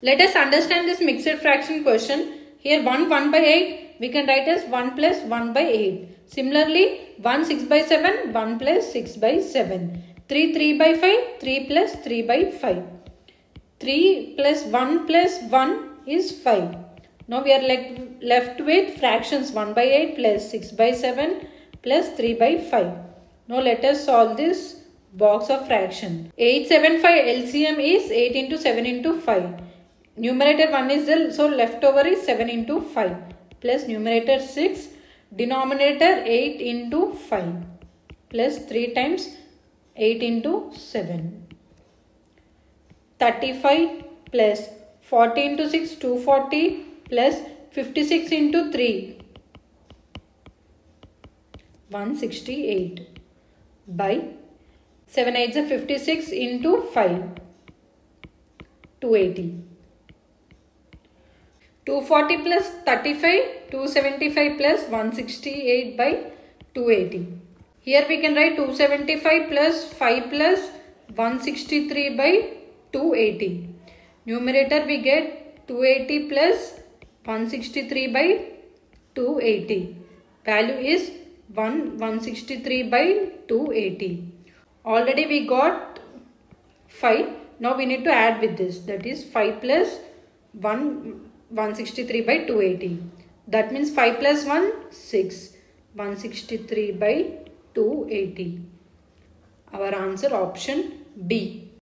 Let us understand this mixed fraction question. Here 1 by 8 we can write as 1 plus 1 by 8. Similarly 1 6 by 7, 1 plus 6 by 7. 3 3 by 5, 3 plus 3 by 5. 3 plus 1 plus 1 is 5. Now we are left with fractions 1 by 8 plus 6 by 7 plus 3 by 5. Now let us solve this box of fraction. 8 7 5 LCM is 8 into 7 into 5. Numerator 1 is there, so leftover is 7 into 5 plus numerator 6, denominator 8 into 5 plus 3 times 8 into 7. 35 plus 40 into 6, 240 plus 56 into 3, 168 by 7 8s are 56 into 5, 280. 240 plus 35, 275 plus 168 by 280. Here we can write 275 plus 5 plus 163 by 280. Numerator we get 280 plus 163 by 280. Value is 163 by 280. Already we got 5. Now we need to add with this. That is 5 plus 163 by 280. That means 5 plus 1, 6. 163 by 280. Our answer option B.